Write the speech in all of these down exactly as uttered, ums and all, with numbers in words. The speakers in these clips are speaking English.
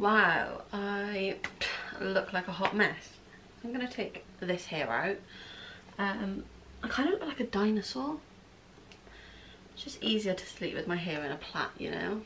Wow, I look like a hot mess. I'm gonna take this hair out. Um, I kind of look like a dinosaur. It's just easier to sleep with my hair in a plait, you know.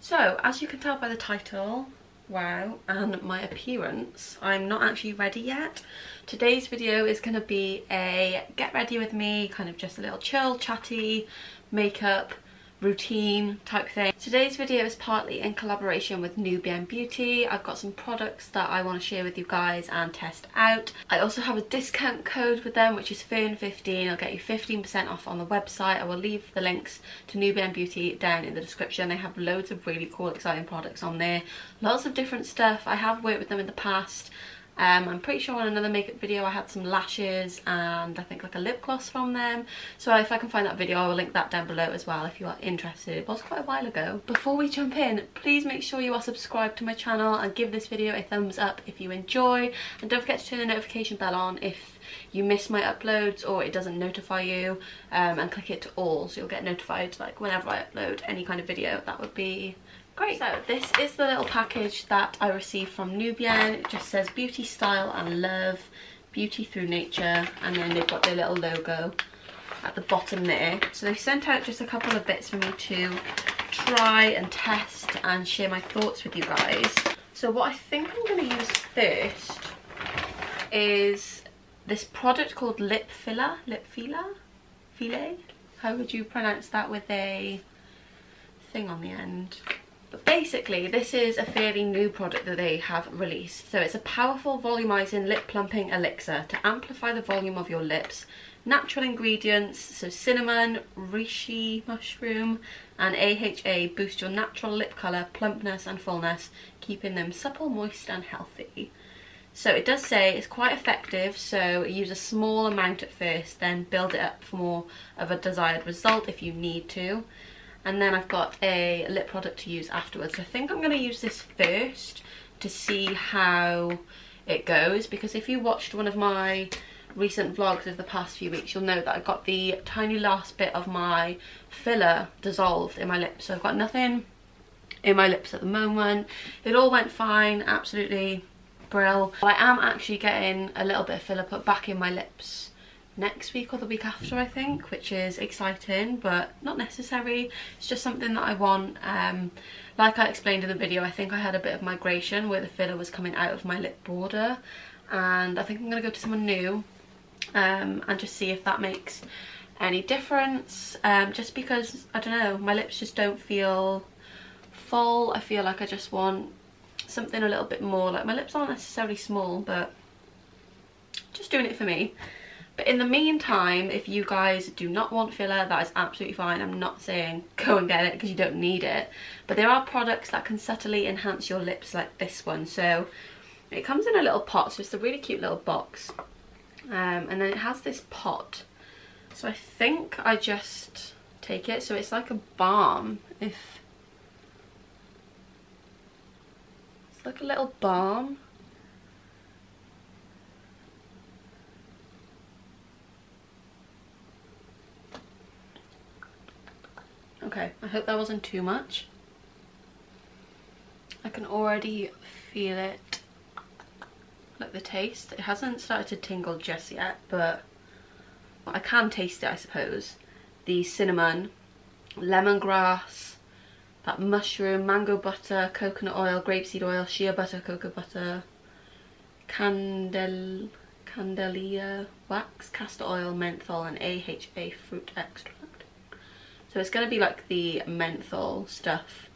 So, as you can tell by the title, wow, and my appearance, I'm not actually ready yet. Today's video is going to be a get ready with me, kind of just a little chill, chatty, makeup, routine type thing. Today's video is partly in collaboration with Nubyén Beauty. I've got some products that I want to share with you guys and test out. I also have a discount code with them, which is Fern fifteen. I'll get you fifteen percent off on the website. I will leave the links to Nubyén Beauty down in the description. They have loads of really cool, exciting products on there. Lots of different stuff. I have worked with them in the past. Um, I'm pretty sure on another makeup video I had some lashes and I think like a lip gloss from them. So if I can find that video, I will link that down below as well if you are interested. It was quite a while ago. Before we jump in, please make sure you are subscribed to my channel and give this video a thumbs up if you enjoy. And don't forget to turn the notification bell on if you miss my uploads or it doesn't notify you. Um, and click it to all so you'll get notified like whenever I upload any kind of video. That would be great. So this is the little package that I received from Nubyén. It just says beauty, style and love, beauty through nature, and then they've got their little logo at the bottom there. So they've sent out just a couple of bits for me to try and test and share my thoughts with you guys. So what I think I'm going to use first is this product called Lip Filler. Lip Filler? Filet? How would you pronounce that with a thing on the end? But basically, this is a fairly new product that they have released. So it's a powerful volumizing lip plumping elixir to amplify the volume of your lips. Natural ingredients, so cinnamon, reishi mushroom and A H A boost your natural lip color, plumpness and fullness, keeping them supple, moist and healthy. So it does say it's quite effective, so use a small amount at first, then build it up for more of a desired result if you need to. And then I've got a lip product to use afterwards. I think I'm going to use this first to see how it goes, because if you watched one of my recent vlogs of the past few weeks, you'll know that I got the tiny last bit of my filler dissolved in my lips. So I've got nothing in my lips at the moment. It all went fine, absolutely brill. I am actually getting a little bit of filler put back in my lips next week or the week after, I think, which is exciting but not necessary. It's just something that I want. Um, like I explained in the video, I think I had a bit of migration where the filler was coming out of my lip border, and I think I'm going to go to someone new um, and just see if that makes any difference. Um, just because, I don't know, my lips just don't feel full. I feel like I just want something a little bit more. Like, my lips aren't necessarily small, but just doing it for me. But in the meantime, if you guys do not want filler, that is absolutely fine. I'm not saying go and get it because you don't need it. But there are products that can subtly enhance your lips like this one. So it comes in a little pot, so it's a really cute little box. Um, and then it has this pot. So I think I just take it. So it's like a balm. If it's like a little balm. Okay, I hope that wasn't too much. I can already feel it, like the taste. It hasn't started to tingle just yet, but I can taste it, I suppose. The cinnamon, lemongrass, that mushroom, mango butter, coconut oil, grapeseed oil, shea butter, cocoa butter, candel, candelia wax, castor oil, menthol, and A H A fruit extract. So it's going to be like the menthol stuff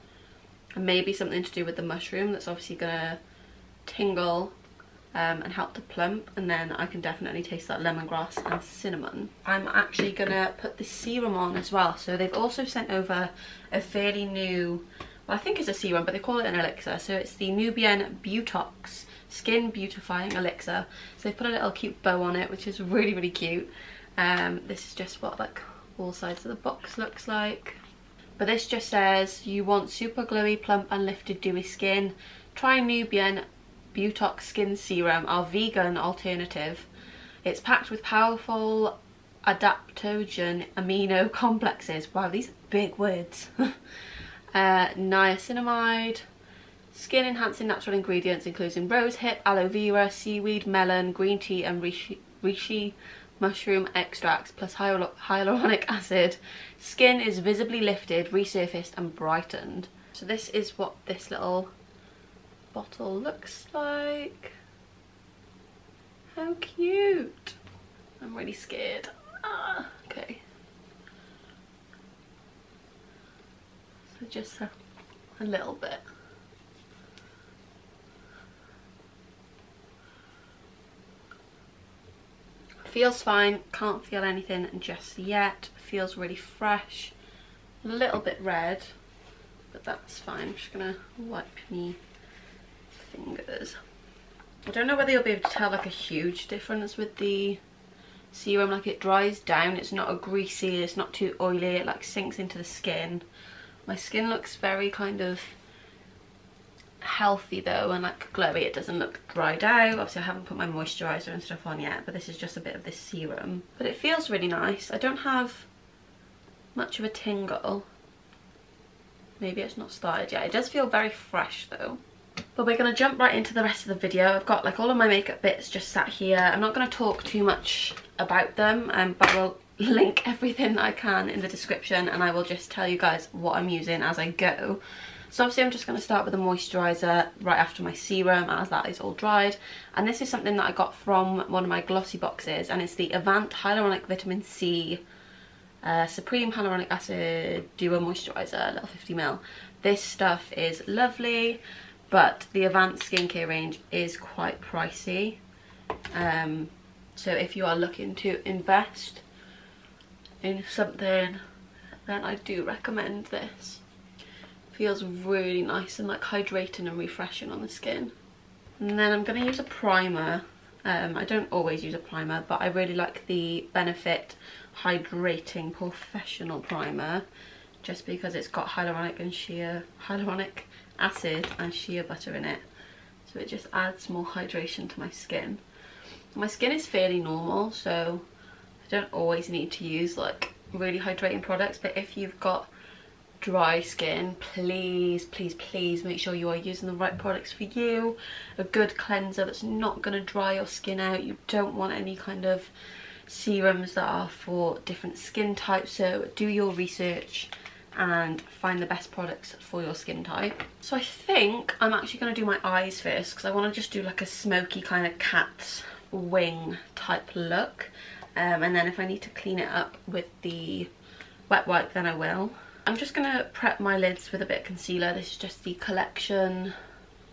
and maybe something to do with the mushroom that's obviously going to tingle um, and help to plump. And then I can definitely taste that lemongrass and cinnamon. I'm actually going to put the serum on as well. So they've also sent over a fairly new, well, I think it's a serum, but they call it an elixir. So it's the Nubyén Beautox Skin Beautifying Elixir. So they've put a little cute bow on it, which is really, really cute. Um, this is just what, like, all sides of the box looks like. But this just says, you want super glowy, plump and lifted dewy skin, try Nubyén Beautox Skin Serum, our vegan alternative. It's packed with powerful adaptogen amino complexes, wow, these are big words, uh, niacinamide, Skin enhancing natural ingredients including rose hip, aloe vera, seaweed, melon, green tea and reishi, reishi mushroom extracts plus hyal hyaluronic acid. Skin is visibly lifted, resurfaced and brightened. So this is what this little bottle looks like. How cute. I'm really scared. Ah, okay. So just a, a little bit. Feels fine, can't feel anything just yet. Feels really fresh. A little bit red, but that's fine. I'm just gonna wipe my fingers. I don't know whether you'll be able to tell like a huge difference with the serum. Like it dries down, it's not a greasy, it's not too oily, it like sinks into the skin. My skin looks very kind of healthy though and like glowy. It doesn't look dried out. Obviously I haven't put my moisturizer and stuff on yet, but this is just a bit of this serum. But it feels really nice. I don't have much of a tingle. Maybe it's not started yet. It does feel very fresh though. But we're going to jump right into the rest of the video. I've got like all of my makeup bits just sat here. I'm not going to talk too much about them, um, but we'll link everything that I can in the description and I will just tell you guys what I'm using as I go. So obviously I'm just going to start with a moisturiser right after my serum as that is all dried. And this is something that I got from one of my glossy boxes and it's the Avant Hyaluronic Vitamin C uh, Supreme Hyaluronic Acid Duo Moisturiser, little fifty mil. This stuff is lovely, but the Avant skincare range is quite pricey. Um, so if you are looking to invest in something, then I do recommend this. Feels really nice and like hydrating and refreshing on the skin. And then I'm going to use a primer. Um, I don't always use a primer, but I really like the Benefit Hydrating Professional Primer just because it's got hyaluronic and sheer hyaluronic acid and shea butter in it. So it just adds more hydration to my skin. My skin is fairly normal, so I don't always need to use like really hydrating products, but if you've got dry skin, please please please make sure you are using the right products for you. A good cleanser that's not going to dry your skin out. You don't want any kind of serums that are for different skin types, so do your research and find the best products for your skin type. So I think I'm actually going to do my eyes first because I want to just do like a smoky kind of cat's wing type look, um, and then if I need to clean it up with the wet wipe then I will. I'm just going to prep my lids with a bit of concealer. This is just the Collection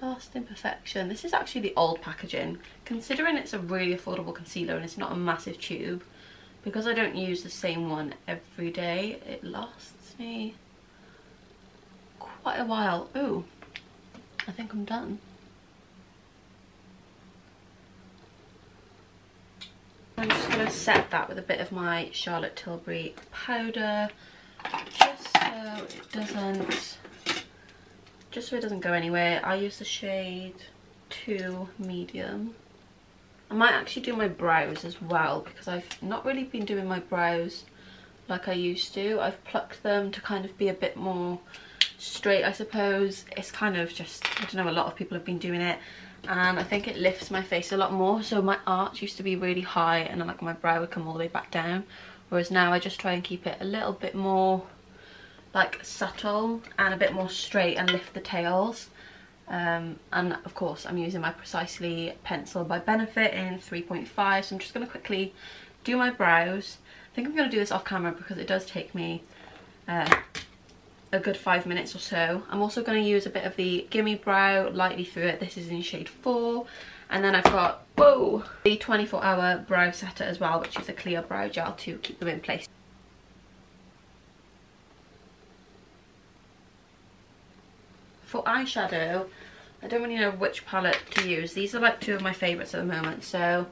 Last Imperfection. This is actually the old packaging. Considering it's a really affordable concealer and it's not a massive tube, because I don't use the same one every day, it lasts me quite a while. Ooh, I think I'm done. I'm just going to set that with a bit of my Charlotte Tilbury powder. Just so it doesn't, just so it doesn't go anywhere. I use the shade two medium. I might actually do my brows as well because I've not really been doing my brows like I used to. I've plucked them to kind of be a bit more straight, I suppose. It's kind of just, I don't know, a lot of people have been doing it and I think it lifts my face a lot more. So my arch used to be really high and then like my brow would come all the way back down. Whereas now I just try and keep it a little bit more like subtle and a bit more straight and lift the tails. Um, and of course I'm using my Precisely pencil by Benefit in three point five. So I'm just going to quickly do my brows. I think I'm going to do this off camera because it does take me uh, a good five minutes or so. I'm also going to use a bit of the Gimme Brow lightly through it. This is in shade four. And then I've got, whoa, the twenty-four hour brow setter as well, which is a clear brow gel to keep them in place. For eyeshadow, I don't really know which palette to use. These are like two of my favourites at the moment. So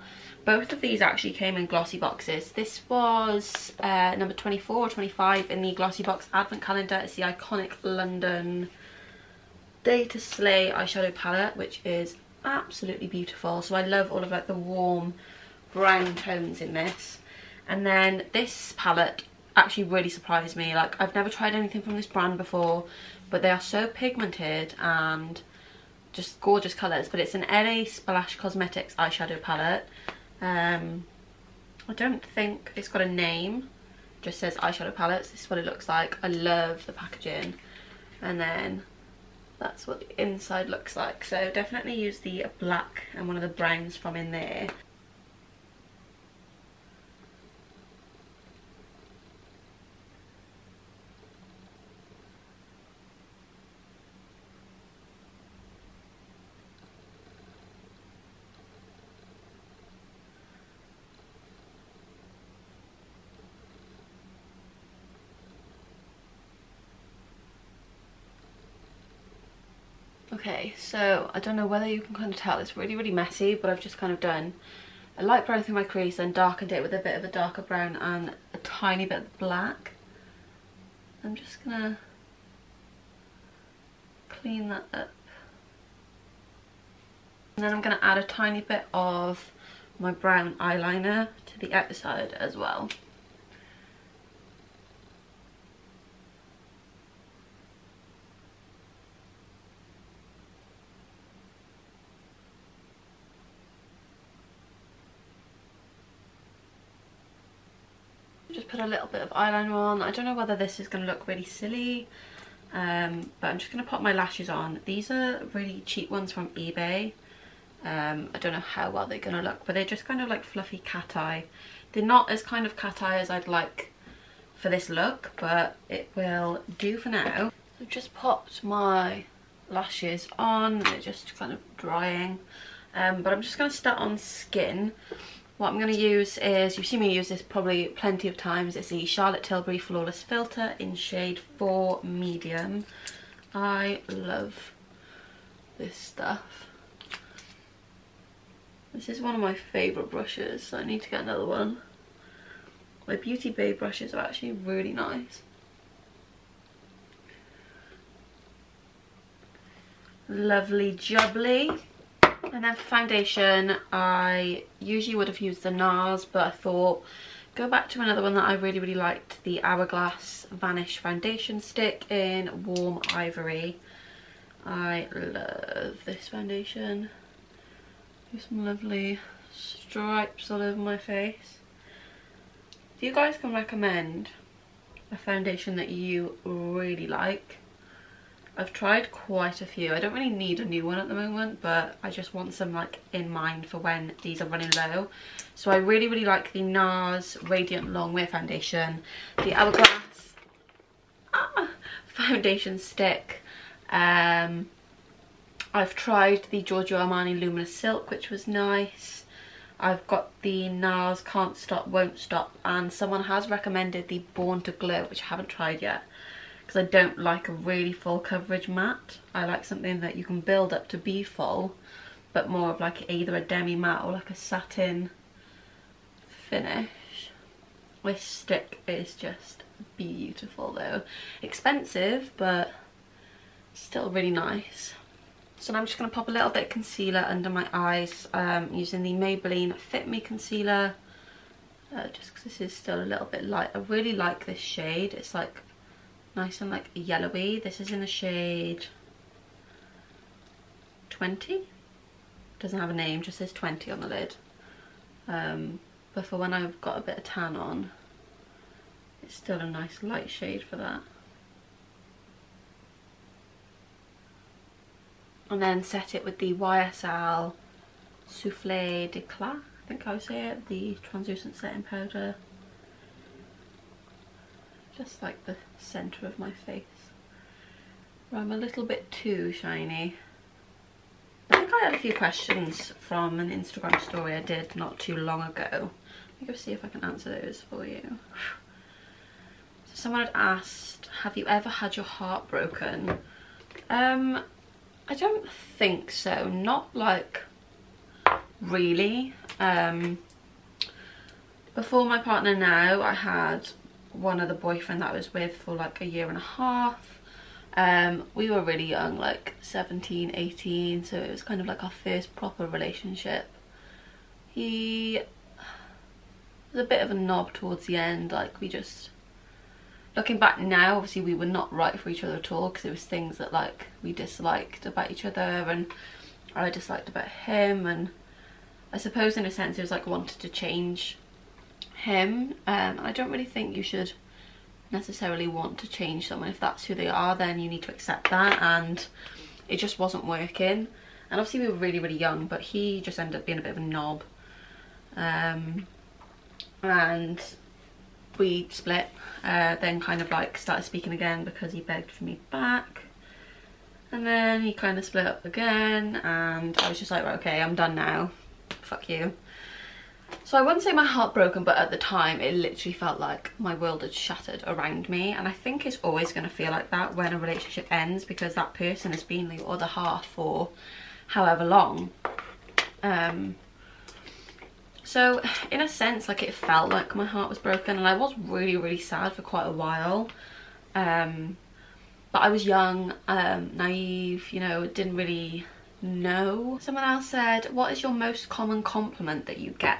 both of these actually came in glossy boxes. This was uh, number twenty-four or twenty-five in the glossy box advent calendar. It's the Iconic London Day to Slay eyeshadow palette, which is absolutely beautiful. So I love all of like the warm brown tones in this. And then this palette actually really surprised me. Like I've never tried anything from this brand before, but they are so pigmented and just gorgeous colours, but it's an L A Splash Cosmetics eyeshadow palette. Um, I don't think it's got a name, it just says eyeshadow palettes. This is what it looks like. I love the packaging, and then that's what the inside looks like. So definitely use the black and one of the browns from in there. Okay, so I don't know whether you can kind of tell, it's really, really messy, but I've just kind of done a light brown through my crease, then darkened it with a bit of a darker brown and a tiny bit of black. I'm just gonna clean that up. And then I'm gonna add a tiny bit of my brown eyeliner to the outside as well. Just put a little bit of eyeliner on. I don't know whether this is going to look really silly, um, but I'm just going to pop my lashes on. These are really cheap ones from eBay. Um, I don't know how well they're going to look, but they're just kind of like fluffy cat eye. They're not as kind of cat eye as I'd like for this look, but it will do for now. So I've just popped my lashes on. They're just kind of drying, um, but I'm just going to start on skin. What I'm going to use is, you've seen me use this probably plenty of times, it's the Charlotte Tilbury Flawless Filter in shade four Medium. I love this stuff. This is one of my favourite brushes, so I need to get another one. My Beauty Bay brushes are actually really nice. Lovely Jubbly. And then for foundation, I usually would have used the NARS, but I thought, go back to another one that I really, really liked, the Hourglass Vanish Foundation Stick in Warm Ivory. I love this foundation. Do some lovely stripes all over my face. If you guys can recommend a foundation that you really like, I've tried quite a few. I don't really need a new one at the moment, but I just want some like in mind for when these are running low. So I really, really like the NARS Radiant Longwear Foundation, the Hourglass ah, Foundation Stick. Um, I've tried the Giorgio Armani Luminous Silk, which was nice. I've got the NARS Can't Stop, Won't Stop, and someone has recommended the Born to Glow, which I haven't tried yet. Because I don't like a really full coverage matte. I like something that you can build up to be full, but more of like either a demi matte or like a satin finish. This stick is just beautiful though. Expensive, but still really nice. So now I'm just going to pop a little bit of concealer under my eyes, um, using the Maybelline Fit Me Concealer, uh, just because this is still a little bit light. I really like this shade. It's like nice and like yellowy. This is in the shade twenty. Doesn't have a name, just says twenty on the lid. Um, but for when I've got a bit of tan on, it's still a nice light shade for that. And then set it with the Y S L Soufflé d'éclat, I think I would say it, the translucent setting powder. Just like the centre of my face, where I'm a little bit too shiny. I think I had a few questions from an Instagram story I did not too long ago. Let me go see if I can answer those for you. So someone had asked, have you ever had your heart broken? Um, I don't think so. Not like really. Um, before my partner now, I had one of the boyfriend that I was with for like a year and a half. Um we were really young, like seventeen, eighteen, so it was kind of like our first proper relationship. He was a bit of a knob towards the end, like we just looking back now, obviously we were not right for each other at all, because it was things that like we disliked about each other, and I disliked about him, and I suppose in a sense it was like wanted to change him. Um, I don't really think you should necessarily want to change someone. If that's who they are, then you need to accept that, and it just wasn't working. And obviously we were really really young, but he just ended up being a bit of a knob, um, and we split, uh, then kind of like started speaking again because he begged for me back, and then he kind of split up again, and I was just like, right, okay, I'm done now, fuck you. So I wouldn't say my heart broken, but at the time it literally felt like my world had shattered around me. And I think it's always going to feel like that when a relationship ends, because that person has been your other half for however long. Um, so in a sense, like, it felt like my heart was broken, and I was really really sad for quite a while. Um, but I was young, um, naive, you know, didn't really know. Someone else said, what is your most common compliment that you get?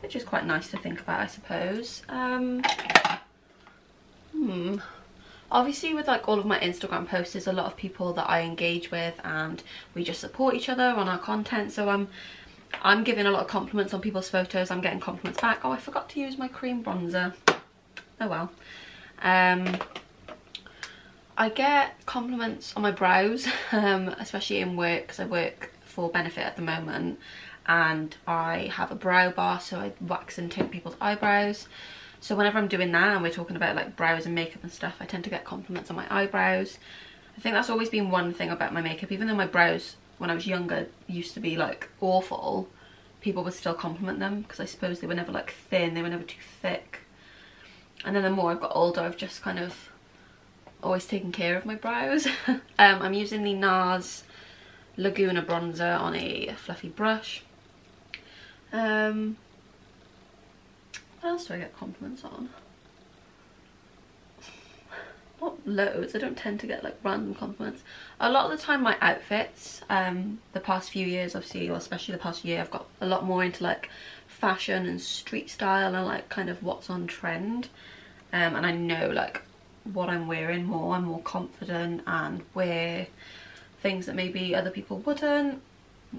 Which is quite nice to think about, I suppose. Um, hmm. Obviously with like all of my Instagram posts, there's a lot of people that I engage with, and we just support each other on our content. So I'm I'm giving a lot of compliments on people's photos. I'm getting compliments back. Oh, I forgot to use my cream bronzer. Oh well. Um, I get compliments on my brows, um, especially in work, because I work for Benefit at the moment, and I have a brow bar, so I wax and tint people's eyebrows. So whenever I'm doing that and we're talking about like brows and makeup and stuff, I tend to get compliments on my eyebrows. I think that's always been one thing about my makeup. Even though my brows, when I was younger, used to be like awful, people would still compliment them, because I suppose they were never like thin, they were never too thick. And then the more I've got older, I've just kind of always taking care of my brows. um, I'm using the NARS Laguna bronzer on a fluffy brush. Um, what else do I get compliments on? Not loads, I don't tend to get like random compliments. A lot of the time my outfits, um, the past few years obviously, or especially the past year, I've got a lot more into like fashion and street style and like kind of what's on trend. Um, and I know like what I'm wearing more, I'm more confident and wear things that maybe other people wouldn't.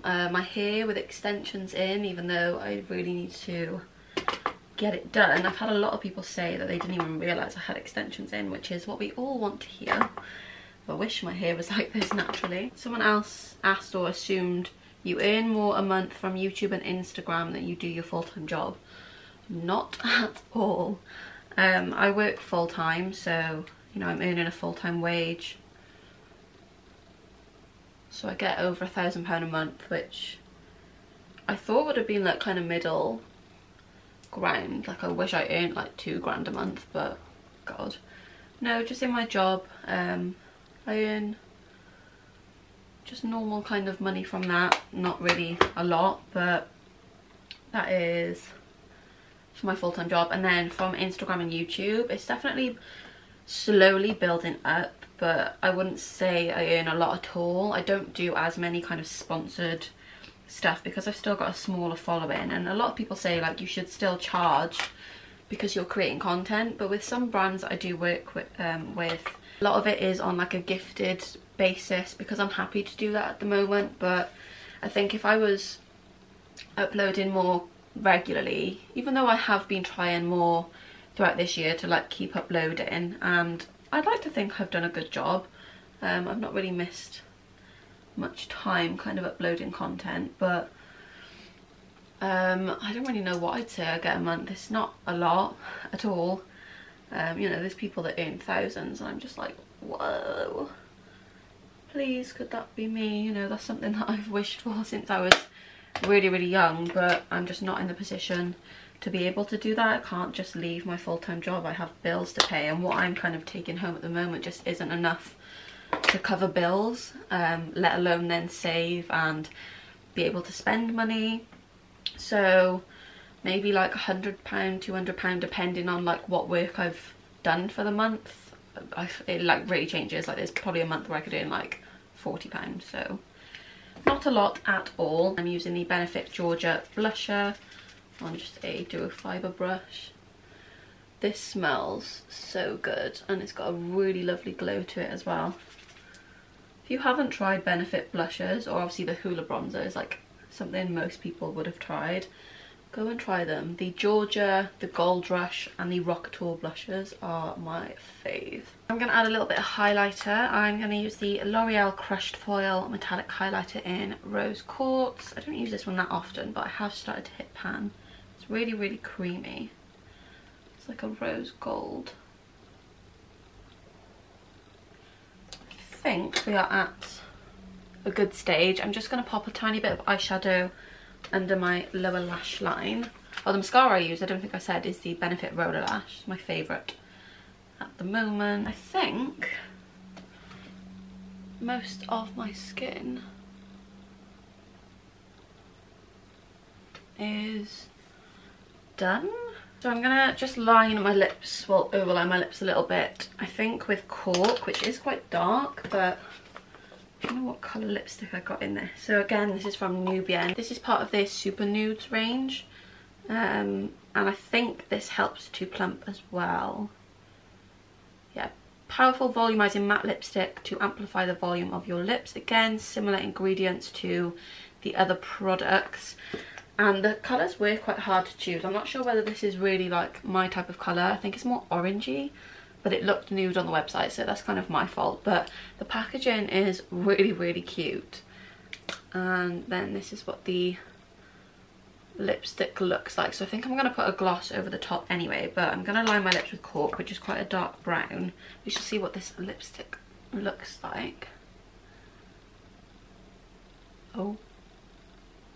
Uh, my hair with extensions in, even though I really need to get it done. I've had a lot of people say that they didn't even realise I had extensions in, which is what we all want to hear. I wish my hair was like this naturally. Someone else asked or assumed, you earn more a month from YouTube and Instagram than you do your full-time job. Not at all. Um, I work full-time, so, you know, I'm earning a full-time wage. So I get over a thousand pound a month, which I thought would have been like kind of middle ground. Like, I wish I earned like two grand a month, but God. No, just in my job, um, I earn just normal kind of money from that. Not really a lot, but that is for my full-time job. And then from Instagram and YouTube, it's definitely slowly building up, but I wouldn't say I earn a lot at all. I don't do as many kind of sponsored stuff because I've still got a smaller following, and a lot of people say like you should still charge because you're creating content, but with some brands I do work with, um, with a lot of it is on like a gifted basis, because I'm happy to do that at the moment. But I think if I was uploading more regularly, even though I have been trying more throughout this year to like keep uploading, and I'd like to think I've done a good job. um, I've not really missed much time kind of uploading content, but um, I don't really know what I'd say I get a month. It's not a lot at all. Um, you know, there's people that earn thousands and I'm just like, whoa, please could that be me? You know, that's something that I've wished for since I was really really young, but I'm just not in the position to be able to do that. I can't just leave my full-time job. I have bills to pay, and what I'm kind of taking home at the moment just isn't enough to cover bills, um, let alone then save and be able to spend money. So maybe like a hundred pound two hundred pound, depending on like what work I've done for the month. I, it like really changes. Like, there's probably a month where I could earn like forty pounds, so not a lot at all. I'm using the Benefit Giorgio blusher on just a duo fibre brush. This smells so good, and it's got a really lovely glow to it as well. If you haven't tried Benefit blushes, or obviously the Hoola bronzer is like something most people would have tried, go and try them. The Georgia, the Gold Rush and the Rock Tour blushes are my fave. I'm going to add a little bit of highlighter. I'm going to use the L'Oreal Crushed Foil Metallic Highlighter in Rose Quartz. I don't use this one that often, but I have started to hit pan. It's really, really creamy. It's like a rose gold. I think we are at a good stage. I'm just going to pop a tiny bit of eyeshadow under my lower lash line. Oh, the mascara I use, I don't think I said, is the Benefit Roller Lash. It's my favourite at the moment. I think most of my skin is done. So I'm going to just line my lips, well, overline my lips a little bit, I think with Cork, which is quite dark, but I don't know what colour lipstick I got in there. So again, this is from Nubyén. This is part of their Super Nudes range, um, and I think this helps to plump as well. Yeah, powerful volumizing matte lipstick to amplify the volume of your lips. Again, similar ingredients to the other products. And the colours were quite hard to choose. I'm not sure whether this is really like my type of colour. I think it's more orangey, but it looked nude on the website, so that's kind of my fault. But the packaging is really, really cute. And then this is what the lipstick looks like. So I think I'm going to put a gloss over the top anyway, but I'm going to line my lips with Cork, which is quite a dark brown. We shall see what this lipstick looks like. Oh.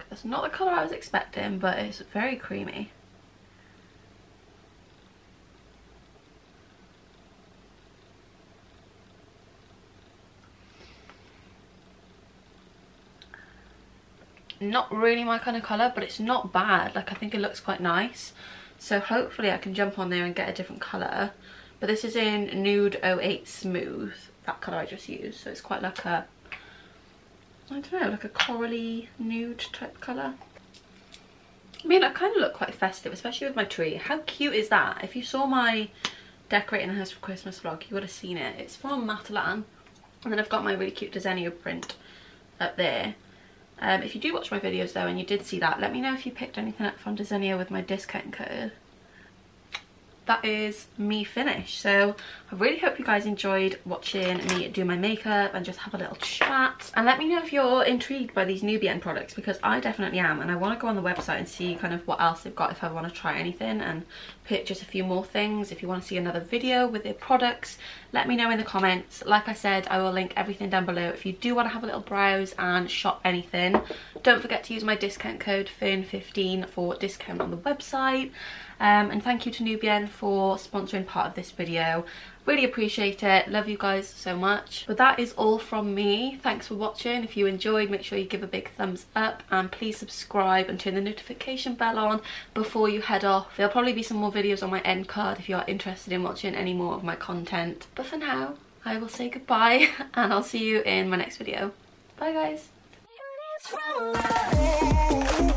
That's not the colour I was expecting, but it's very creamy. Not really my kind of colour, but it's not bad. Like, I think it looks quite nice. So hopefully I can jump on there and get a different colour. But this is in Nude oh eight Smooth, that colour I just used. So it's quite like a, I don't know, like a corally nude type colour. I mean, I kind of look quite festive, especially with my tree. How cute is that? If you saw my decorating the house for Christmas vlog, you would have seen it. It's from Matalan. And then I've got my really cute Desenio print up there. Um, if you do watch my videos though, and you did see that, let me know if you picked anything up from Desenio with my discount code. That is me finished. So I really hope you guys enjoyed watching me do my makeup and just have a little chat. And let me know if you're intrigued by these Nubyén products, because I definitely am, and I want to go on the website and see kind of what else they've got if I want to try anything and purchase a few more things. If you want to see another video with their products, let me know in the comments. Like I said, I will link everything down below if you do want to have a little browse and shop anything. Don't forget to use my discount code F E R N fifteen for discount on the website. Um, and thank you to Nubyén for sponsoring part of this video. Really appreciate it. Love you guys so much. But that is all from me. Thanks for watching. If you enjoyed, make sure you give a big thumbs up and please subscribe and turn the notification bell on before you head off. There'll probably be some more videos on my end card if you are interested in watching any more of my content. But for now, I will say goodbye and I'll see you in my next video. Bye guys.